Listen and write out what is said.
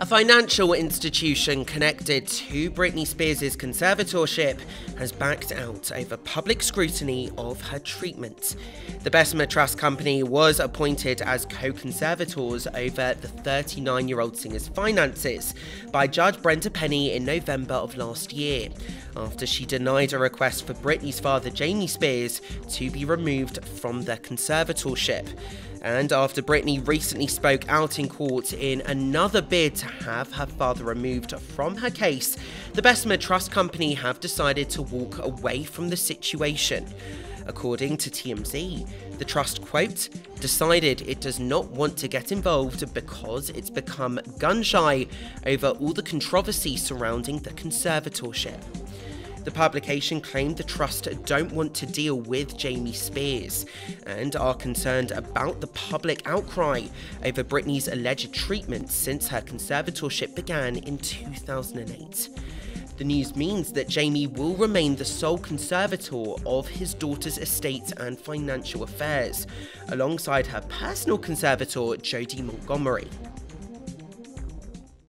A financial institution connected to Britney Spears' conservatorship has backed out over public scrutiny of her treatment. The Bessemer Trust Company was appointed as co-conservators over the 39-year-old singer's finances by Judge Brenda Penny in November of last year, after she denied a request for Britney's father, Jamie Spears, to be removed from their conservatorship, and after Britney recently spoke out in court in another bid to have her father removed from her case, the Bessemer Trust Company have decided to walk away from the situation. According to TMZ, the trust, quote, decided it does not want to get involved because it's become gun-shy over all the controversy surrounding the conservatorship. The publication claimed the trust don't want to deal with Jamie Spears and are concerned about the public outcry over Britney's alleged treatment since her conservatorship began in 2008. The news means that Jamie will remain the sole conservator of his daughter's estate and financial affairs, alongside her personal conservator, Jody Montgomery.